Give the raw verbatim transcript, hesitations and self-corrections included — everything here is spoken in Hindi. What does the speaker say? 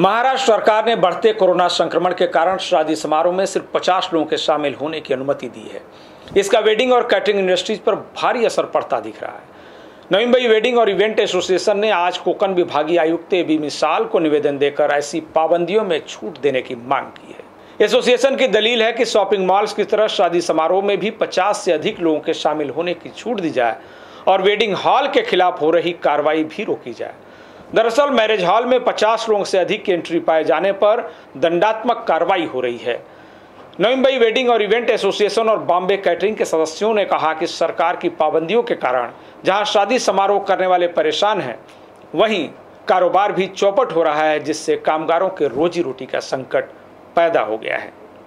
महाराष्ट्र सरकार ने बढ़ते कोरोना संक्रमण के कारण शादी समारोह में सिर्फ पचास लोगों के शामिल होने की अनुमति दी है। इसका वेडिंग और कैटरिंग इंडस्ट्रीज पर भारी असर पड़ता दिख रहा है। नवी मुंबई वेडिंग और इवेंट एसोसिएशन ने आज कोकण विभागीय आयुक्त ए बी मिसाल को निवेदन देकर ऐसी पाबंदियों में छूट देने की मांग की है। एसोसिएशन की दलील है कि शॉपिंग मॉल्स की तरह शादी समारोह में भी पचास से अधिक लोगों के शामिल होने की छूट दी जाए और वेडिंग हॉल के खिलाफ हो रही कार्रवाई भी रोकी जाए। दरअसल मैरिज हॉल में पचास लोगों से अधिक की एंट्री पाए जाने पर दंडात्मक कार्रवाई हो रही है। नवी मुंबई वेडिंग और इवेंट एसोसिएशन और बॉम्बे कैटरिंग के सदस्यों ने कहा कि सरकार की पाबंदियों के कारण जहां शादी समारोह करने वाले परेशान हैं, वहीं कारोबार भी चौपट हो रहा है, जिससे कामगारों के रोजी रोटी का संकट पैदा हो गया है।